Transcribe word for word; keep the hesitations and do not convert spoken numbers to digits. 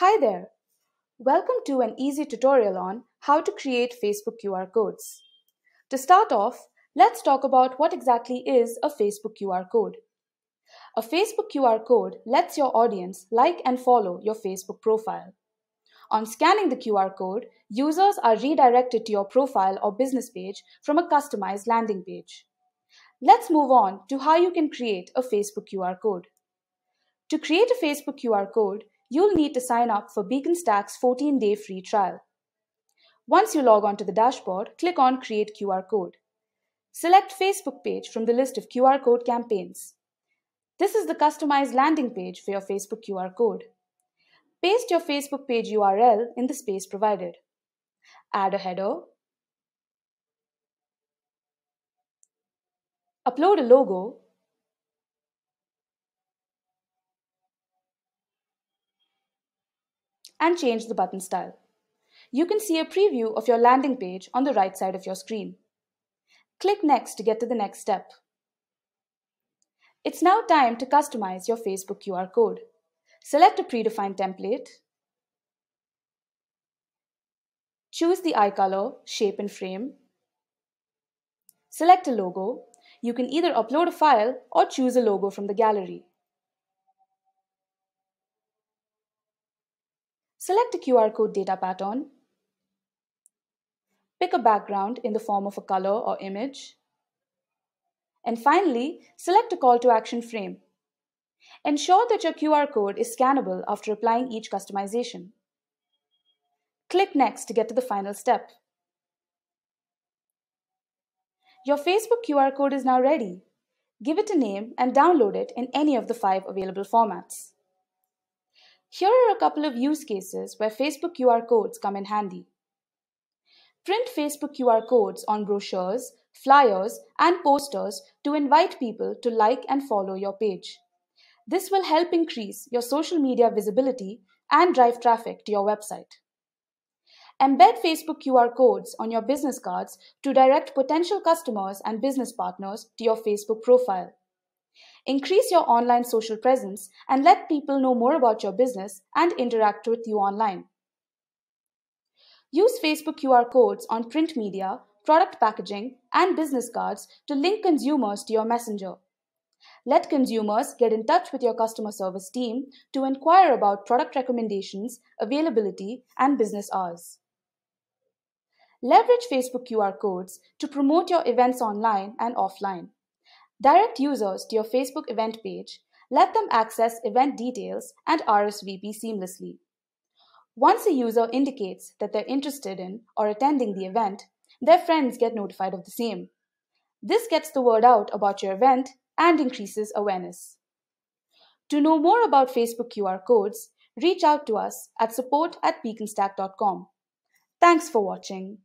Hi there! Welcome to an easy tutorial on how to create Facebook Q R codes. To start off, let's talk about what exactly is a Facebook Q R code. A Facebook Q R code lets your audience like and follow your Facebook profile. On scanning the Q R code, users are redirected to your profile or business page from a customized landing page. Let's move on to how you can create a Facebook Q R code. To create a Facebook Q R code, you'll need to sign up for BeaconStack's fourteen day free trial. Once you log on to the dashboard, click on Create Q R Code. Select Facebook page from the list of Q R code campaigns. This is the customized landing page for your Facebook Q R code. Paste your Facebook page U R L in the space provided. Add a header. Upload a logo. And change the button style. You can see a preview of your landing page on the right side of your screen. Click Next to get to the next step. It's now time to customize your Facebook Q R code. Select a predefined template. Choose the eye color, shape and frame. Select a logo. You can either upload a file or choose a logo from the gallery. Select a Q R code data pattern. Pick a background in the form of a color or image. And finally, select a call to action frame. Ensure that your Q R code is scannable after applying each customization. Click Next to get to the final step. Your Facebook Q R code is now ready. Give it a name and download it in any of the five available formats. Here are a couple of use cases where Facebook Q R codes come in handy. Print Facebook Q R codes on brochures, flyers, and posters to invite people to like and follow your page. This will help increase your social media visibility and drive traffic to your website. Embed Facebook Q R codes on your business cards to direct potential customers and business partners to your Facebook profile. Increase your online social presence and let people know more about your business and interact with you online. Use Facebook Q R codes on print media, product packaging, and business cards to link consumers to your messenger. Let consumers get in touch with your customer service team to inquire about product recommendations, availability, and business hours. Leverage Facebook Q R codes to promote your events online and offline. Direct users to your Facebook event page, let them access event details and R S V P seamlessly. Once a user indicates that they're interested in or attending the event, their friends get notified of the same. This gets the word out about your event and increases awareness. To know more about Facebook Q R codes, reach out to us at support at beaconstac dot com. Thanks for watching.